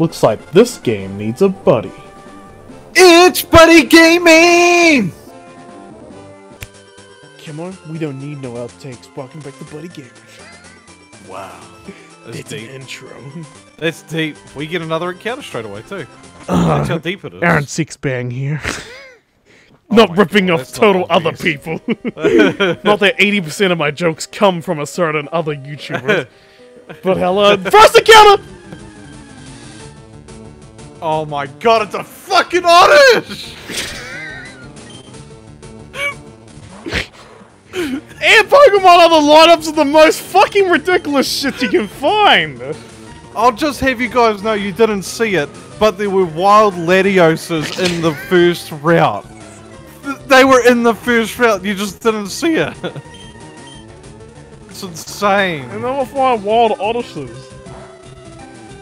Looks like this game needs a buddy. It's Buddy Gaming! Come on, we don't need no outtakes. Welcome back to Buddy Gaming. Wow. That's deep. An intro. That's deep. We get another encounter straight away, too. That's how deep it is. Aaron Sixbang here. Not ripping off total other people. Not that 80% of my jokes come from a certain other YouTuber. But hello. First encounter! Oh my god, it's a fucking Oddish! And Pokemon are the lineups of the most fucking ridiculous shit you can find! I'll just have you guys know you didn't see it, but there were wild Latioses in the first route. They were in the first route, you just didn't see it. It's insane. And they were flying wild Oddishes.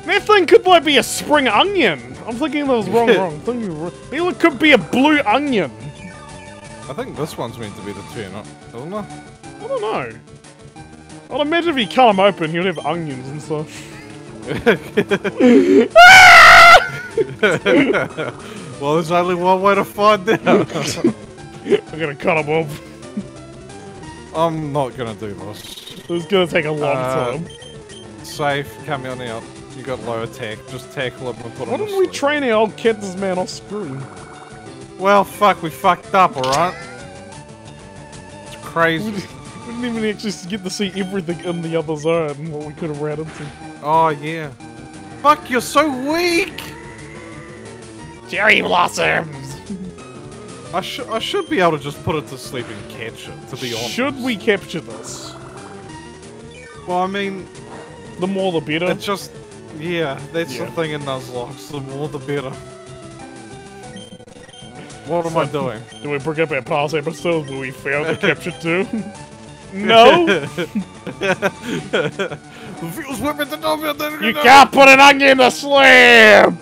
That thing could like be a spring onion. I'm thinking that was wrong. Maybe it could be a blue onion. I think this one's meant to be the turnip, isn't it? I don't know. I'd imagine if you cut them open, you'd have onions and stuff. Well, there's only one way to find out. I'm gonna cut them off. I'm not gonna do this. It's gonna take a long time. Safe, come on out. You got low attack, just tackle him and put him to sleep. Why didn't we train our old kid this man off screen? Well, fuck, we fucked up, alright? It's crazy. We didn't even actually get to see everything in the other zone and what we could have ran into. Oh, yeah. Fuck, you're so weak! Cherry blossoms! I should be able to just put it to sleep and catch it, to be honest. Should we capture this? Well, I mean... the more the better. It's just... yeah, that's the thing in Nuzlocke, the more the better. What am I doing? Do we bring up our past episodes where we failed to capture two? No! You can't put an onion in the slab!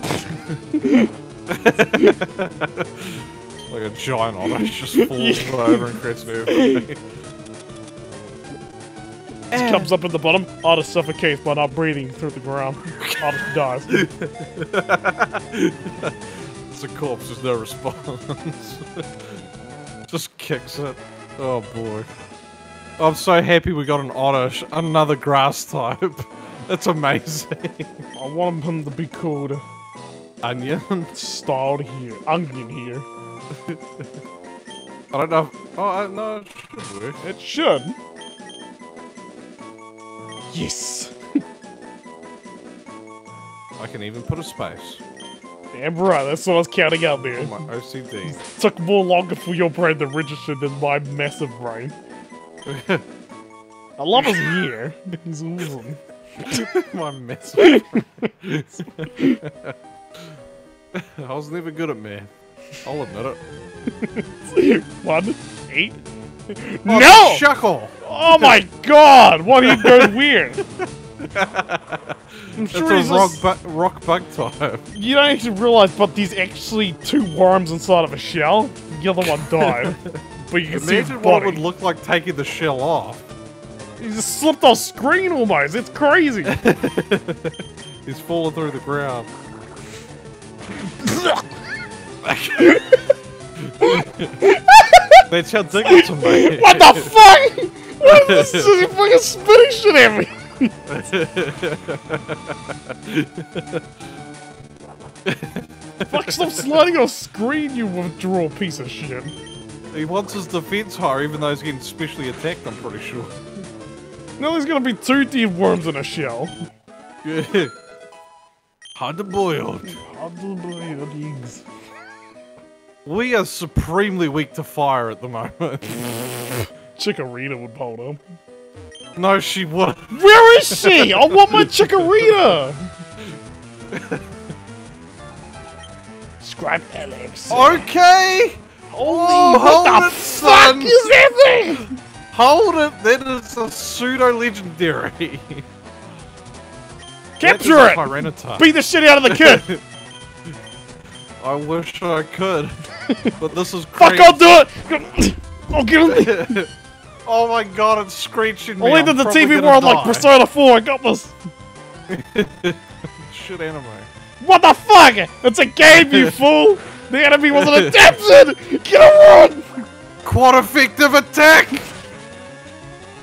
Like a giant Oddish just falls over and creates everything. It comes up at the bottom, Oddish suffocates by not breathing through the ground. Oddish dies. It's a corpse, there's no response. Just kicks it. Oh boy. I'm so happy we got an Oddish, another grass type. It's amazing. I want him to be called... Onion? Styled here. Onion here. I don't know if... oh, no, it should work. It should. Yes! I can even put a space. Damn right, that's what I was counting out there. Oh, my OCD. It took more longer for your brain to register than my massive brain. I love his hair. He's awesome. My massive brain. I was never good at math. I'll admit it. 1, 8... oh, no! Shuckle! Oh my god! What he goes weird? I'm sure it's a rock bug type. You don't actually realize, but there's actually two worms inside of a shell. The other one died. But you can see his body. Imagine what it would look like taking the shell off. He just slipped off screen almost. It's crazy. He's falling through the ground. That's how Diggleton made. What the fuck? What is this? You fucking spitting shit at me! Fuck, stop sliding on screen, you withdrawal piece of shit. He wants his defense higher, even though he's getting specially attacked, I'm pretty sure. Now there's gonna be two deep worms in a shell. Yeah. Hard-boiled. Hard-boiled eggs. We are supremely weak to fire at the moment. Chikorita would hold him. No, she wouldn't. Where is she? I want my Chikorita! Scrap Alex. Okay! Holy, what the fuck is that thing? Hold it! That is a pseudo-legendary. Capture it! Tyranitar. Beat the shit out of the kid! I wish I could, but this is crazy. Fuck, I'll do it! I'll get him! Oh my god, it's screeching me. I'll leave the TV world die. Like Persona 4, I got this! Shit anime. What the fuck? It's a game, you fool! The enemy wasn't adapted! Get a run! Quad effective attack!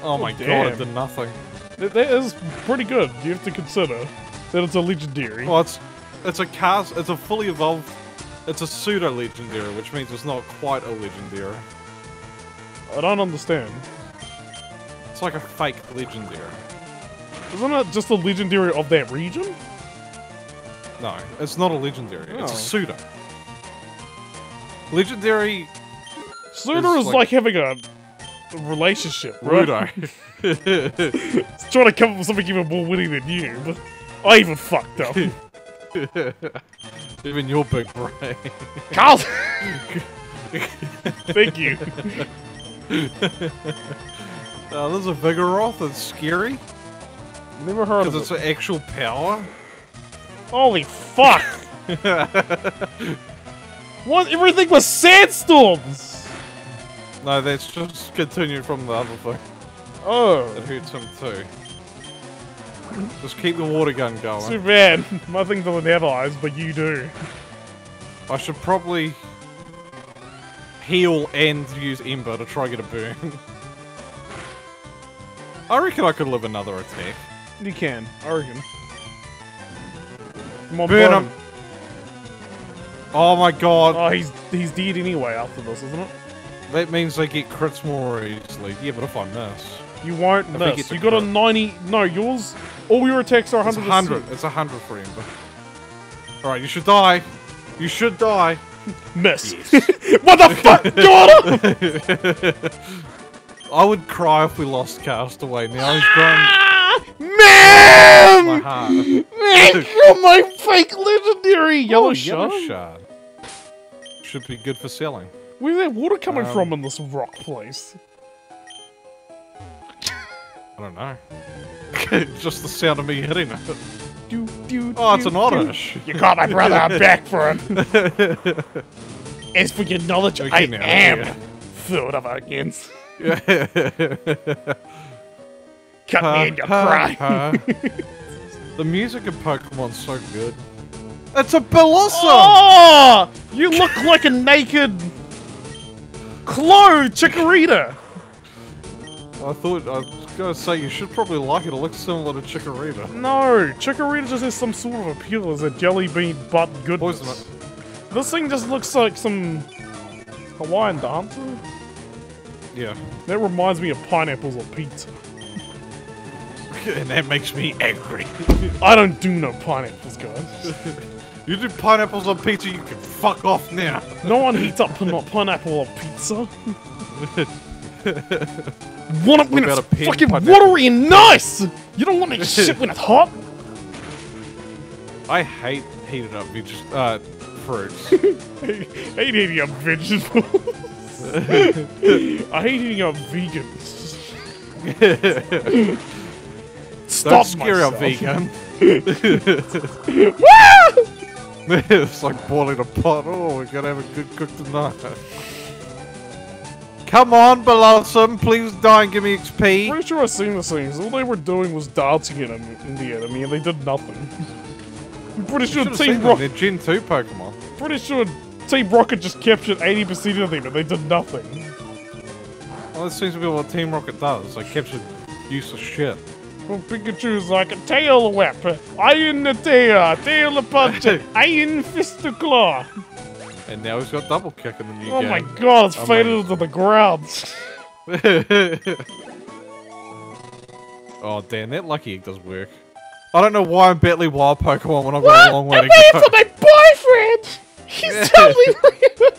Oh my god, it did nothing. That is pretty good. You have to consider that it's a legendary. Well, it's a fully evolved, it's a pseudo legendary, which means it's not quite a legendary. I don't understand. It's like a fake legendary. Isn't it just a legendary of that region? No, it's not a legendary. Oh. It's a pseudo. Legendary. Pseudo is like having a relationship, right? It's trying to come up with something even more witty than you, but I even fucked up. Even your big brain. Carl! Thank you. There's a Vigoroth that's scary. Never heard of it. Because it's an actual power. Holy fuck! What? Everything was sandstorms! No, that's just continued from the other thing. Oh. It hurts him too. Just keep the water gun going. Too bad. My thing doesn't have eyes, but you do. I should probably heal and use Ember to try and get a burn. I reckon I could live another attack. You can, I reckon. Come on, burn him! Oh my god. Oh, he's dead anyway after this, isn't it? That means they get crits more easily. Yeah, but if I miss... You won't miss. You got a 90... No, yours... All your attacks are 100%. It's 100. It's 100 for Ember. Alright, you should die. You should die. Miss. Yes. What the fuck? Got him! I would cry if we lost Castaway. Now he's gone. Man! My heart. Man, you're my fake legendary! Yellow, yellow shard. Should be good for selling. Where's that water coming from in this rock place? I don't know. Just the sound of me hitting it. Oh, it's an Oddish. You got my brother, I'm back for him. As for your knowledge, okay, I am filled up against. Cut me in your prime. The music of Pokemon's so good. It's a Bulbasaur! Oh, you look like a naked... clone Chikorita! I thought, I was gonna say, you should probably like it. It looks similar to Chikorita. No, Chikorita just has some sort of appeal as a jelly bean butt goodness. Poison it. This thing just looks like some... Hawaiian dancer? Yeah. That reminds me of pineapples or pizza. And that makes me angry. I don't do no pineapples, guys. You do pineapples on pizza, you can fuck off now. No one heats up pineapple on pizza. Want it when it's fucking watery and nice! You don't want that shit when it's hot! I hate heating up fruits. I hate heating up vegetables. I hate eating up vegans. Stop myself. Don't scare a vegan. Woo! It's like boiling a pot. Oh, we're gonna have a good cook tonight. Come on, Blossom, please die and give me XP. Pretty sure I've seen the things. All they were doing was darting at him in the enemy, and they did nothing. I'm pretty sure Team Rocket. They're Gen 2 Pokemon. Pretty sure Team Rocket just captured 80% of them, and they did nothing. Well, that seems to be what Team Rocket does. They captured useless shit. Well, Pikachu's like a tail whip, iron the tail, tail punch, iron fist of claw. And now he's got double kick in the new game. Oh my god, it's faded to the ground. Oh damn, that lucky egg does work. I don't know why I'm battling wild Pokemon when I've got a long way to go. I'm waiting for my boyfriend! He's totally real!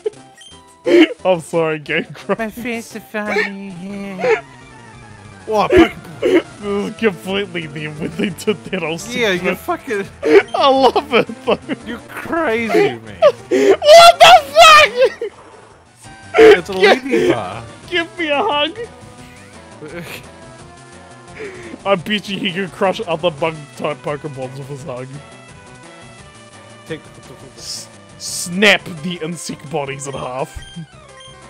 I'm sorry, Game Grumps. My face to find you here. What? This is completely them when they did that. Yeah, you fucking. I love it though. You're crazy, man. What the fuck? It's a lady bar. Give me a hug. I bet you he could crush other bug type Pokemons with his hug. Snap the insect bodies in half.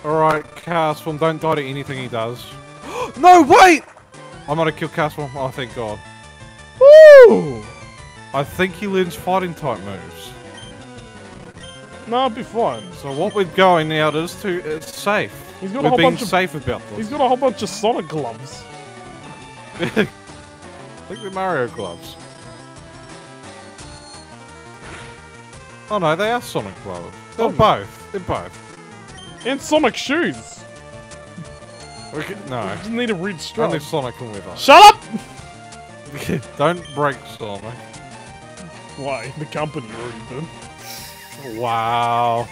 Alright, Castform, don't die to anything he does. No, wait! I'm gonna kill Castform. Oh, thank god. Woo! I think he learns fighting type moves. No, I'll be fine. So what we're going now is to, it's safe. He's got we're being safe about this. He's got a whole bunch of Sonic gloves. I think they're Mario gloves. Oh no, they are Sonic gloves. They're both. They're both. And Sonic shoes. We can, no. He doesn't need a red stripe. Only Sonic can wear that. Shut up! Don't break Sonic. Why? The company already did. Wow.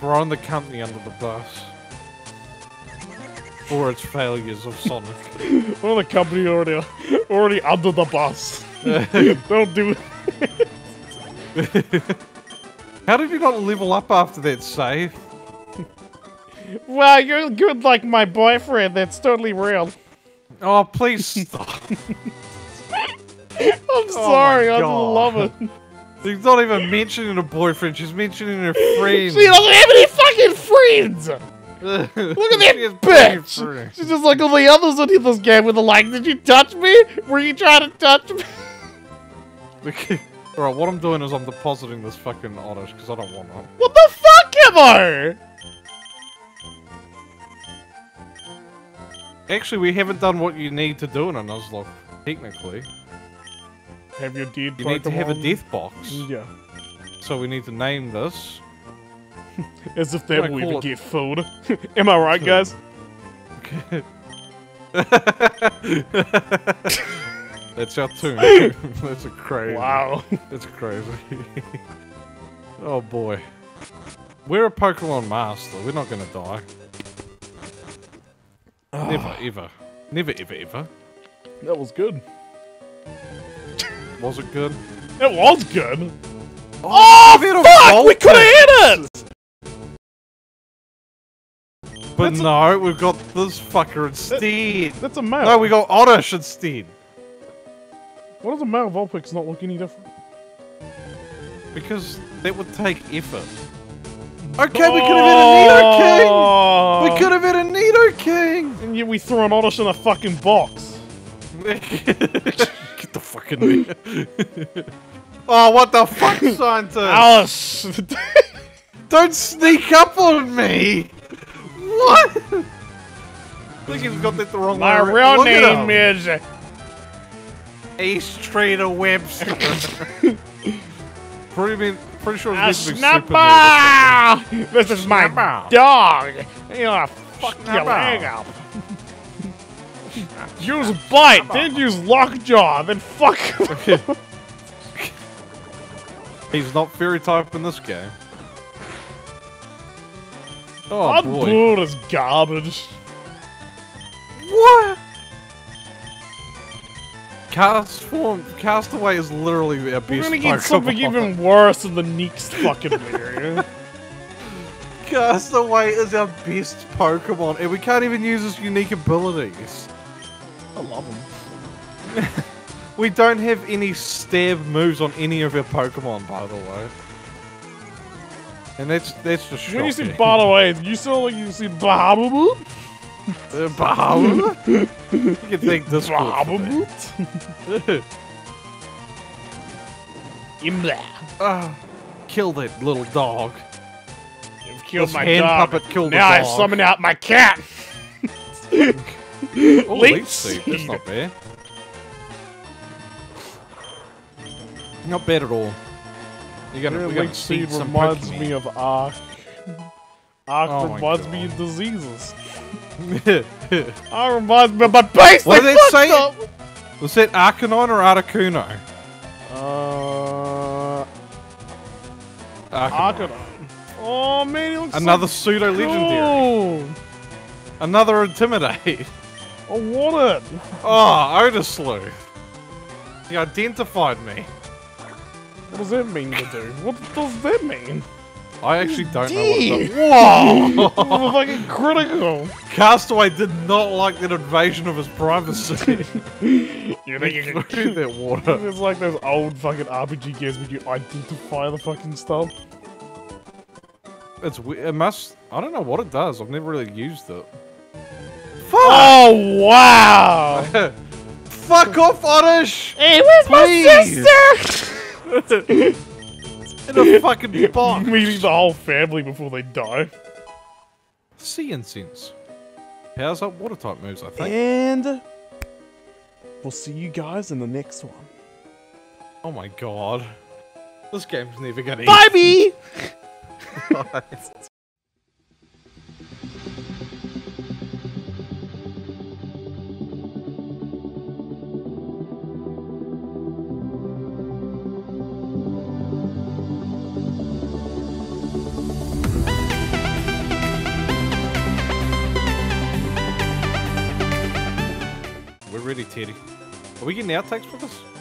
Throwing the company under the bus. For its failures of Sonic. Well, the company already under the bus. Don't do it. How did you not level up after that save? Well, you're good like my boyfriend. That's totally real. Oh, please stop. I'm sorry, I love it. She's not even mentioning a boyfriend, she's mentioning her friends. She doesn't have any fucking friends! Look at that bitch! She's just like all the others in this game with the like, did you touch me? Were you trying to touch me? Okay. Alright, what I'm doing is I'm depositing this fucking Oddish, because I don't want one. What the fuck, Emma? Actually, we haven't done what you need to do in a Nuzlocke, technically. Have your dead Pokemon. You need to have a death box. Yeah. So we need to name this. As if that will even get food. Am I right, guys? That's our tomb. That's a crazy. Wow. That's crazy. Oh boy. We're a Pokemon master. We're not gonna die. Oh. Never, ever. Never, ever, ever. That was good. Was it good? It was good! Oh, fuck! We could've hit it! But no, we've got this fucker instead. That's a male. No, we got Oddish instead. Why does a male Vulpix not look any different? Because that would take effort. Okay, we could've had a Nido King! We could've had a Nido King! And yet we threw an Oddish in a fucking box. Get the fuck in there. Oh, what the fuck, scientist? Don't sneak up on me! What? I think he's got that the wrong way around. My real name is... Ace Trader Webster. Pretty sure it's going to be Snapper! This is my dog! You're gonna fuck your leg up. Use bite, then use lockjaw, then fuck. He's not fairy type in this game. Oh, that boy is garbage. What? Castaway is literally our best. We're gonna get something even worse in the next fucking area. Castaway is our best Pokemon, and we can't even use his unique abilities. I love him. We don't have any stab moves on any of our Pokemon, by the way. And that's just shocking. When you said by the way, you sound like you said Bahababoo? Bahababoo? You can think this Bahababoo? Imbla. Kill that little dog. You've killed my dog. Killed now I summon out my cat! Oh, Leech Seed. That's not bad. Not bad at all. You're gonna Leech Seed reminds me of Ark. Ark reminds me of diseases. Ark reminds me of my base! What did they say? Was that Arcanine or Articuno? Arcanine. Oh man, he looks another so pseudo-legendary. Cool. Another Intimidate. I want it! Oh, Oddish. He identified me. What does that mean to do? What does that mean? I actually don't know what it does. Whoa! It was fucking critical! Castaway did not like that invasion of his privacy. You think you can do that water? It's like those old fucking RPG games where you identify the fucking stuff. It's weird. It must... I don't know what it does. I've never really used it. Fuck. Oh, wow! Fuck off, Oddish! Hey, where's my sister? In a fucking box. Meeting the whole family before they die. Sea Incense. Powers up water type moves, I think. And we'll see you guys in the next one. Oh my god. This game's never gonna end. Bye! We're really teddy. Are we getting outtakes for this?